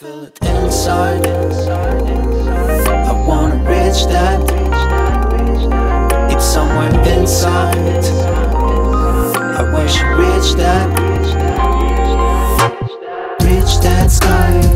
Feel it inside. I wanna reach that. It's somewhere inside. I wish you reached that. Reach that sky.